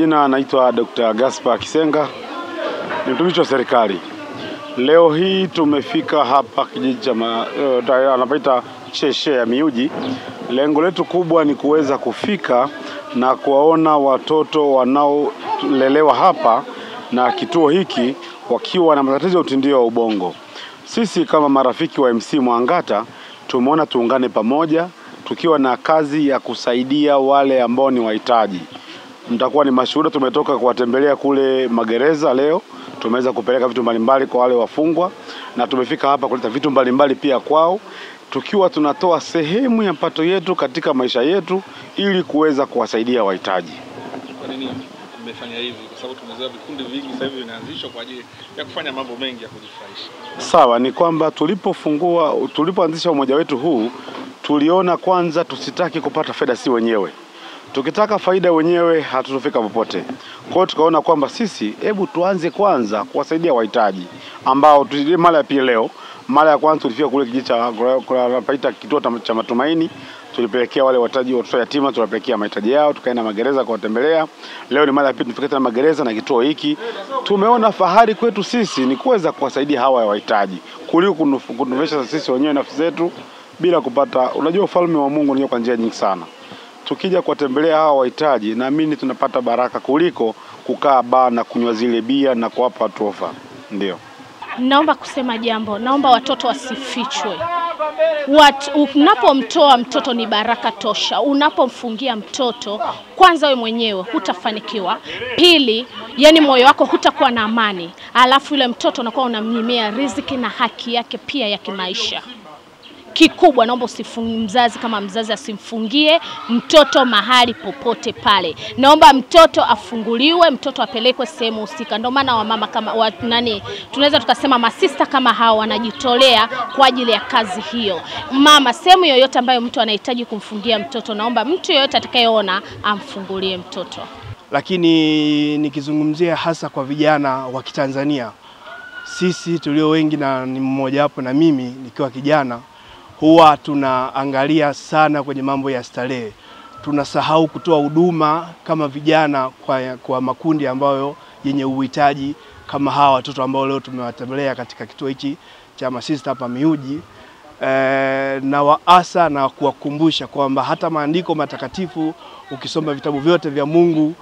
majina naitwa Dr. Gaspar Kisenga, ni mtumishi wa serikali. Leo hii tumefika hapa kijiji cha anapaita Cheshe ya Miuji. Lengo letu kubwa ni kuweza kufika na kuwaona watoto wanaolelewa hapa na kituo hiki wakiwa na matatizo ya utindio wa ubongo. Sisi kama marafiki wa MC Mwangata tumeona tuungane pamoja tukiwa na kazi ya kusaidia wale ambao ni wahitaji. Mtakuwa ni mashuhuda, tumetoka kuwatembelea kule magereza leo, tumeweza kupeleka vitu mbalimbali kwa wale wafungwa na tumefika hapa kuleta vitu mbalimbali pia kwao, tukiwa tunatoa sehemu ya pato yetu katika maisha yetu ili kuweza kuwasaidia wahitaji. Kwa nini mmefanya hivi? Kwa sababu tumezoea vikundi vingi sasa hivi vinaanzishwa kwa ajili ya kufanya mambo mengi ya kujifurahisha. Sawa, ni kwamba tulipoanzisha umoja wetu huu, tuliona kwanza tusitaki kupata faida si wenyewe. Tukitaka faida wenyewe hatutofika popote. Kwa hiyo tukaona kwamba sisi hebu tuanze kwanza kuwasaidia wahitaji ambao mara ya pili leo. Mara ya kwanza tulifika kule kijiji cha kunapaita kituo cha Matumaini, tulipelekea wale wataji watoto yatima, tulipelekea mahitaji yao, tukaenda magereza kuwatembelea. Leo ni mara ya pili tulifika tena magereza na kituo hiki. Tumeona fahari kwetu sisi ni kuweza kuwasaidia hawa wahitaji kuliko kunufaisha sisi wenyewe nafsi zetu bila kupata. Unajua ufalme wa Mungu ni kwa njia nyingi sana. Tukija kuwatembelea hawa wahitaji naamini tunapata baraka kuliko kukaa baa na kunywa zile bia na kuwapa tofa. Ndio. Naomba kusema jambo, naomba watoto wasifichwe. Unapomtoa mtoto ni baraka tosha. Unapomfungia mtoto, kwanza wewe mwenyewe hutafanikiwa. Pili, yani moyo wako hutakuwa na amani. Alafu yule mtoto unakuwa unamnyimia riziki na haki yake pia ya kimaisha. Kikubwa naomba usifungie mzazi, kama mzazi asimfungie mtoto mahali popote pale. Naomba mtoto afunguliwe, mtoto apelekwe sehemu husika. Ndio maana wamama kama tunaweza tukasema masista kama hao wanajitolea kwa ajili ya kazi hiyo. Mama, sehemu yoyote ambayo mtu anahitaji kumfungia mtoto, naomba mtu yoyote atakayeona amfungulie mtoto. Lakini nikizungumzia hasa kwa vijana wa Kitanzania, sisi tulio wengi na ni mmoja hapo, na mimi nikiwa kijana huwa tunaangalia sana kwenye mambo ya starehe. Tunasahau kutoa huduma kama vijana kwa makundi ambayo yenye uhitaji kama hawa watoto ambao leo tumewatembelea katika kituo hiki cha masista hapa Miuji. Na waasa na kuwakumbusha kwamba hata maandiko matakatifu, ukisoma vitabu vyote vya Mungu,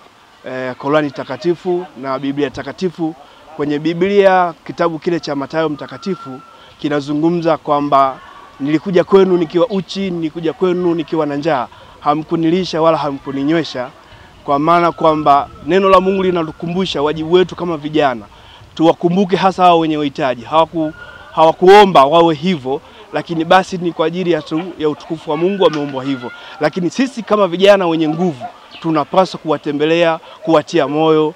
Korani takatifu na Biblia takatifu, kwenye Biblia kitabu kile cha Mathayo mtakatifu kinazungumza kwamba nilikuja kwenu nikiwa uchi, nilikuja kwenu nikiwa na njaa, hamkunilisha wala hamkuninywesha. Kwa maana kwamba neno la Mungu linatukumbusha wajibu wetu kama vijana. Tuwakumbuke hasa hao wenye uhitaji. Hawakuomba wawe hivyo, lakini basi ni kwa ajili ya utukufu wa Mungu ameombwa hivyo. Lakini sisi kama vijana wenye nguvu tunapaswa kuwatembelea, kuwatia moyo,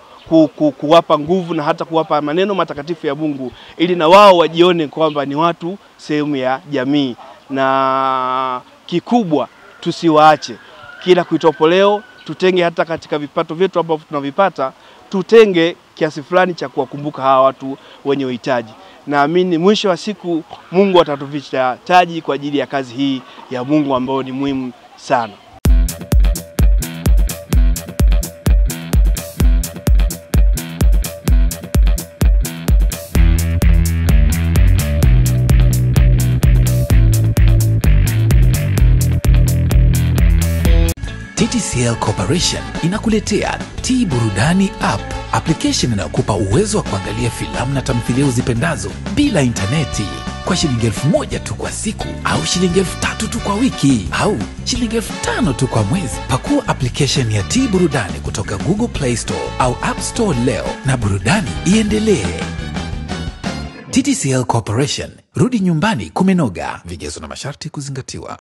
kuwapa nguvu na hata kuwapa maneno matakatifu ya Mungu ili na wao wajione kwamba ni watu sehemu ya jamii. Na kikubwa tusiwaache. Kila kuitopo leo tutenge, hata katika vipato vyetu ambao tunavipata tutenge kiasi fulani cha kuwakumbuka hawa watu wenye uhitaji. Naamini mwisho wa siku Mungu atatuvisha taji kwa ajili ya kazi hii ya Mungu ambayo ni muhimu sana. TTCL Corporation inakuletea T-Burudani App, application inayokupa uwezo wa kuangalia filamu na tamthilia uzipendazo bila interneti kwa shilingi 1000 tu kwa siku, au shilingi 3000 tu kwa wiki, au shilingi 5000 tu kwa mwezi. Pakua application ya T-Burudani kutoka Google Play Store au App Store leo na burudani iendelee. TTCL Corporation, rudi nyumbani kumenoga. Vigezo na masharti kuzingatiwa.